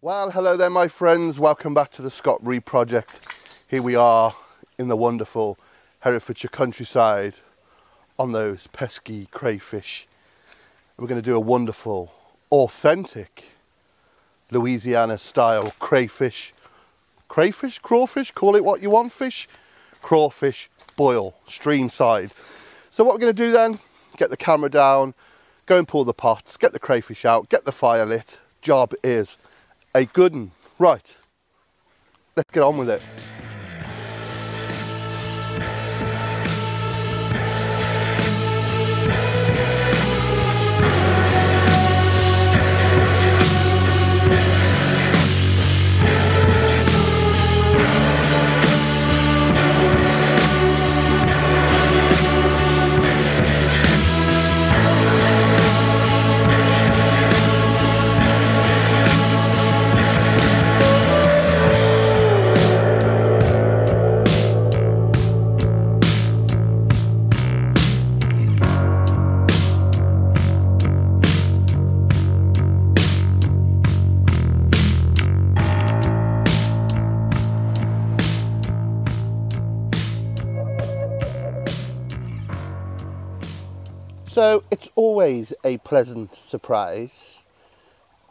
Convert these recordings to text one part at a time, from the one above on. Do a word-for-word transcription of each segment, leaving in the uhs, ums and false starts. Well, hello there, my friends. Welcome back to the Scott Rea project. Here we are in the wonderful Herefordshire countryside on those pesky crayfish. We're going to do a wonderful, authentic Louisiana style crayfish. Crayfish, crawfish, call it what you want, fish. Crawfish boil, streamside. So what we're going to do then, get the camera down, go and pull the pots, get the crayfish out, get the fire lit. Job is a good one. Right, let's get on with it. So it's always a pleasant surprise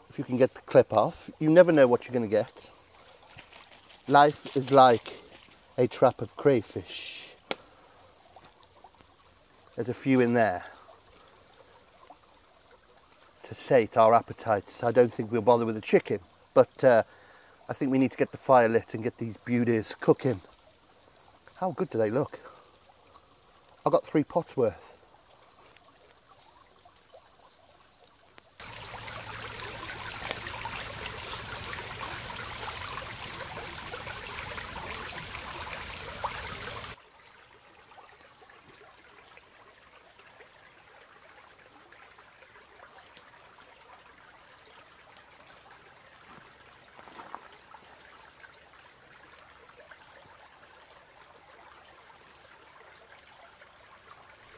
if you can get the clip off. You never know what you're going to get. Life is like a trap of crayfish. There's a few in there to sate our appetites. I don't think we'll bother with the chicken, but uh, I think we need to get the fire lit and get these beauties cooking. How good do they look? I got three pots worth.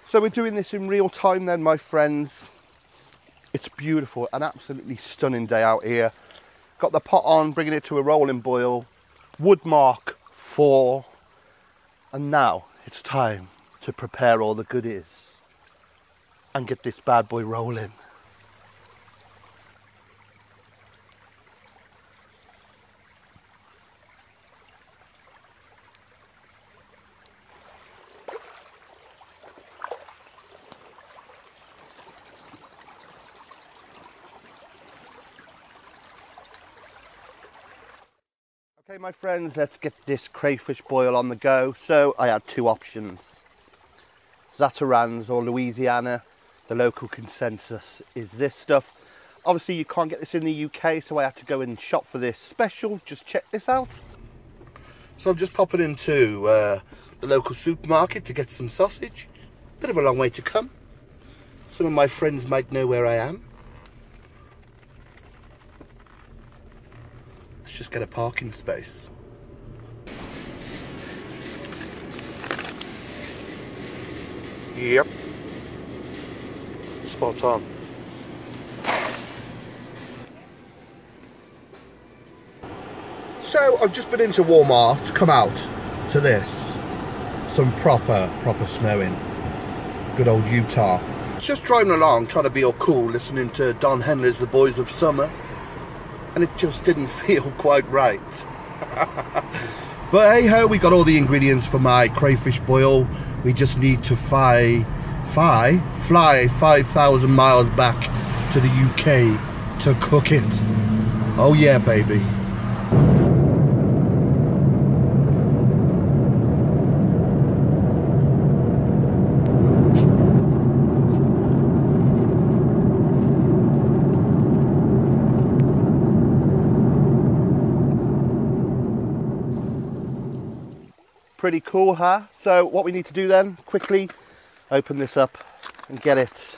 So we're doing this in real time then, my friends. It's beautiful, an absolutely stunning day out here. Got the pot on, bringing it to a rolling boil. Wood mark four. And now it's time to prepare all the goodies and get this bad boy rolling. Okay, my friends, let's get this crayfish boil on the go. So I had two options, Zatarain's or Louisiana. The local consensus is this stuff. Obviously you can't get this in the U K, so I had to go and shop for this special. Just check this out. So I'm just popping into uh, the local supermarket to get some sausage. Bit of a long way to come. Some of my friends might know where I am. Just get a parking space. Yep. Spot on. So I've just been into Walmart, come out to this. Some proper, proper snowing. Good old Utah. Just driving along, trying to be all cool, listening to Don Henley's The Boys of Summer. And it just didn't feel quite right. But hey ho, we got all the ingredients for my crayfish boil. We just need to fly, fly, fly five thousand miles back to the U K to cook it. Oh yeah, baby. Pretty cool, huh? So what we need to do then, quickly open this up and get it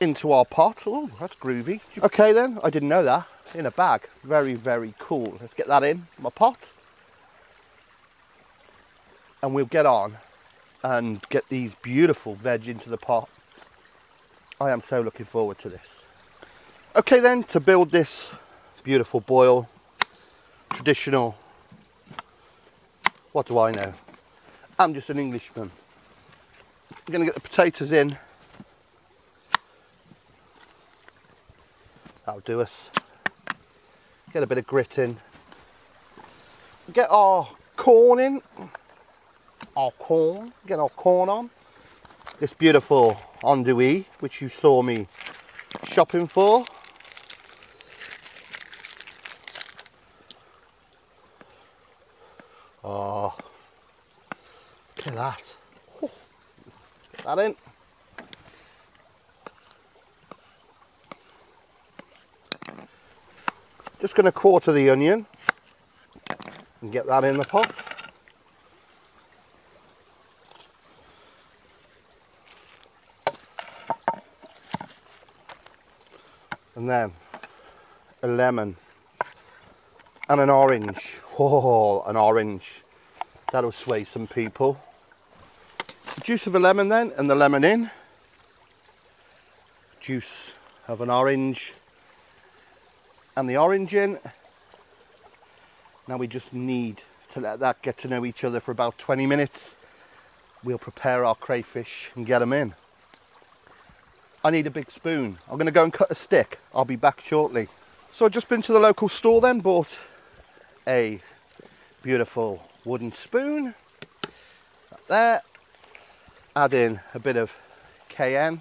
into our pot. Oh, that's groovy. Okay then, I didn't know that. In a bag. Very, very cool. Let's get that in my pot. And we'll get on and get these beautiful veg into the pot. I am so looking forward to this. Okay then, to build this beautiful boil, traditional. What do I know? I'm just an Englishman. I'm gonna get the potatoes in. That'll do us. Get a bit of grit in. Get our corn in. Our corn. Get our corn on. This beautiful andouille, which you saw me shopping for. Oh, look at that. Oh, get that in. Just going to quarter the onion and get that in the pot. And then a lemon and an orange. Oh, an orange. That'll sway some people. The juice of a lemon then, and the lemon in. Juice of an orange and the orange in. Now we just need to let that get to know each other for about twenty minutes. We'll prepare our crayfish and get them in. I need a big spoon. I'm gonna go and cut a stick. I'll be back shortly. So I've just been to the local store then, bought a beautiful wooden spoon. Right there. Add in a bit of cayenne.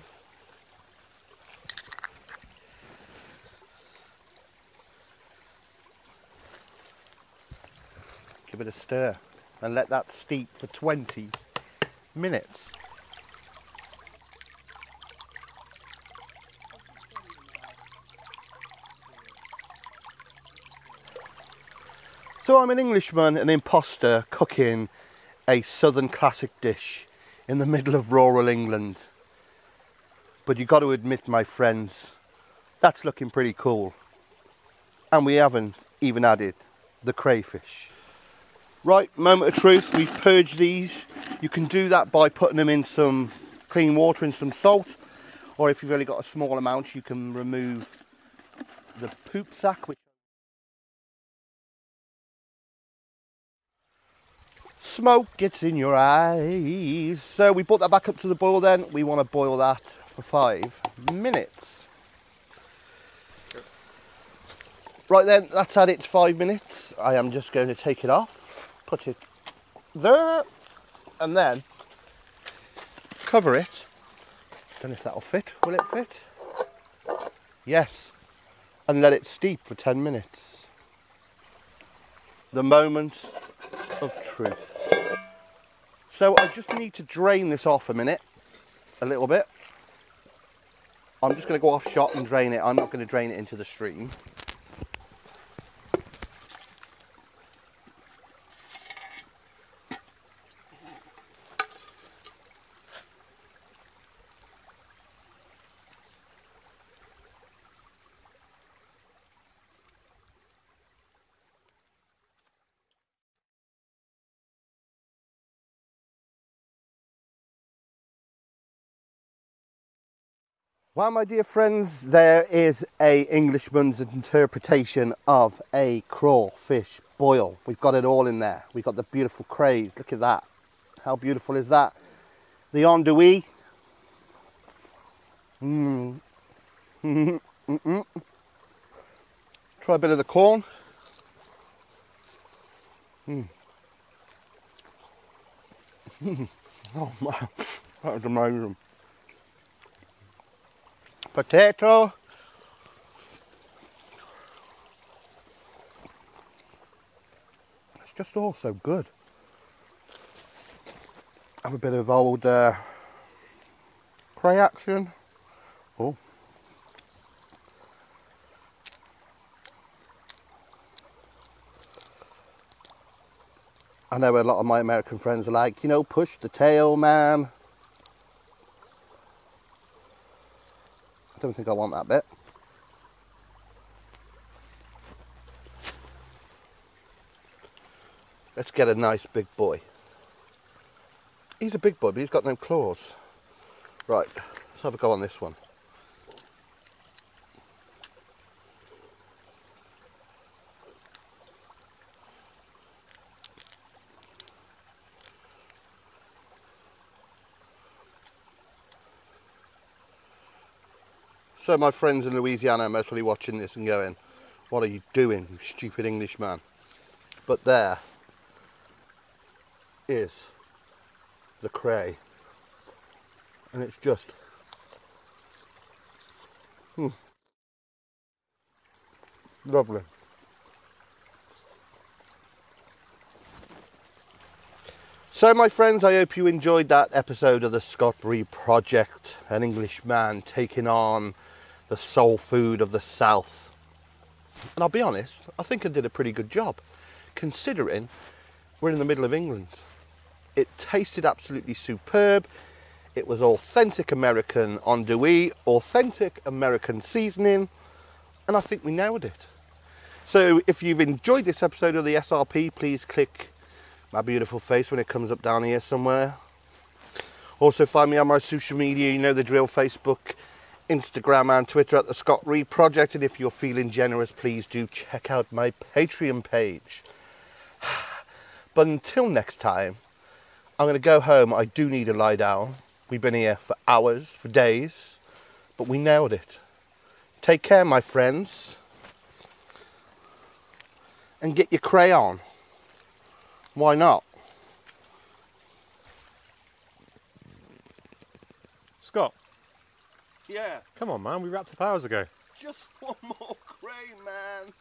Give it a stir and let that steep for twenty minutes. So I'm an Englishman, an imposter, cooking a southern classic dish in the middle of rural England. But you've got to admit, my friends, that's looking pretty cool. And we haven't even added the crayfish. Right, moment of truth, we've purged these. You can do that by putting them in some clean water and some salt, or if you've only got a small amount, you can remove the poop sack. Which smoke gets in your eyes. So we brought that back up to the boil then. We want to boil that for five minutes. Right then, that's at its five minutes. I am just going to take it off. Put it there, and then cover it. Don't know if that'll fit. Will it fit? Yes. And let it steep for ten minutes. The moment of truth. So I just need to drain this off a minute, a little bit. I'm just going to go off shot and drain it. I'm not going to drain it into the stream. Well, my dear friends, there is an Englishman's interpretation of a crawfish boil. We've got it all in there. We've got the beautiful crays. Look at that. How beautiful is that? The andouille. Mm. Mm-hmm. Mm-hmm. Try a bit of the corn. Mm. Oh, man. That was amazing. Potato. It's just all so good. Have a bit of old uh, cray action. Oh. I know a lot of my American friends are like, you know, push the tail, man. I don't think I want that bit. Let's get a nice big boy. He's a big boy, but he's got no claws. Right, let's have a go on this one. So my friends in Louisiana are mostly watching this and going, what are you doing, you stupid Englishman? But there is the cray. And it's just... Hmm. Lovely. So my friends, I hope you enjoyed that episode of the Scott Rea Project, an English man taking on the soul food of the South. And I'll be honest, I think I did a pretty good job, considering we're in the middle of England. It tasted absolutely superb. It was authentic American andouille, authentic American seasoning, and I think we nailed it. So if you've enjoyed this episode of the S R P, please click my beautiful face when it comes up down here somewhere. Also find me on my social media, you know the drill, Facebook, Instagram and Twitter at the Scott Rea Project. And if you're feeling generous, please do check out my Patreon page. But until next time, I'm going to go home. I do need to lie down. We've been here for hours, for days, but we nailed it. Take care, my friends. And get your crayon. Why not? Scott. Yeah. Come on, man. We wrapped up hours ago. Just one more cray, man.